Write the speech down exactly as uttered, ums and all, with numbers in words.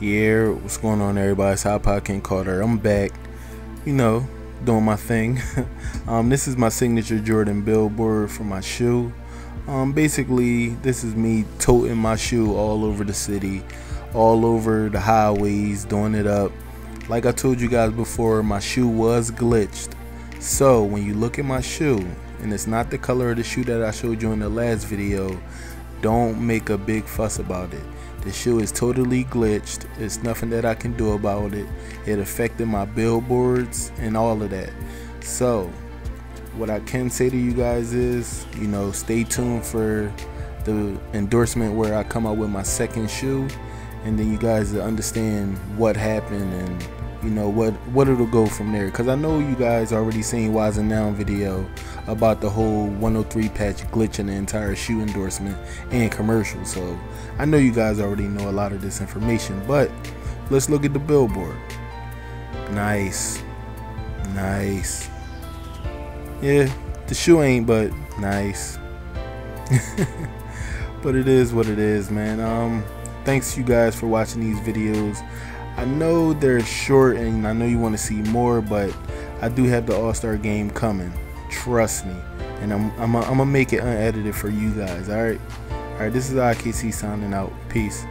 Yeah, what's going on, everybody? It's iPodKingCarter. I'm back, you know, doing my thing. um, this is my signature Jordan billboard for my shoe. Um, basically, this is me toting my shoe all over the city, all over the highways, doing it up. Like I told you guys before, my shoe was glitched. So when you look at my shoe, and it's not the color of the shoe that I showed you in the last video, don't make a big fuss about it. The shoe is totally glitched. It's nothing that I can do about it. It affected my billboards and all of that. So what I can say to you guys is, you know, stay tuned for the endorsement where I come out with my second shoe, and then you guys understand what happened and, you know, what what it'll go from there. Because I know you guys already seen Wise and Noun video about the whole one oh three patch glitching the entire shoe endorsement and commercial, so I know you guys already know a lot of this information. But let's look at the billboard. Nice, nice. Yeah, the shoe ain't, but nice. But it is what it is, man. Um thanks you guys for watching these videos. I know they're short and I know you want to see more, but I do have the All-Star game coming, trust me, and I'm, I'm, I'm gonna make it unedited for you guys. Alright alright this is I K C signing out. Peace.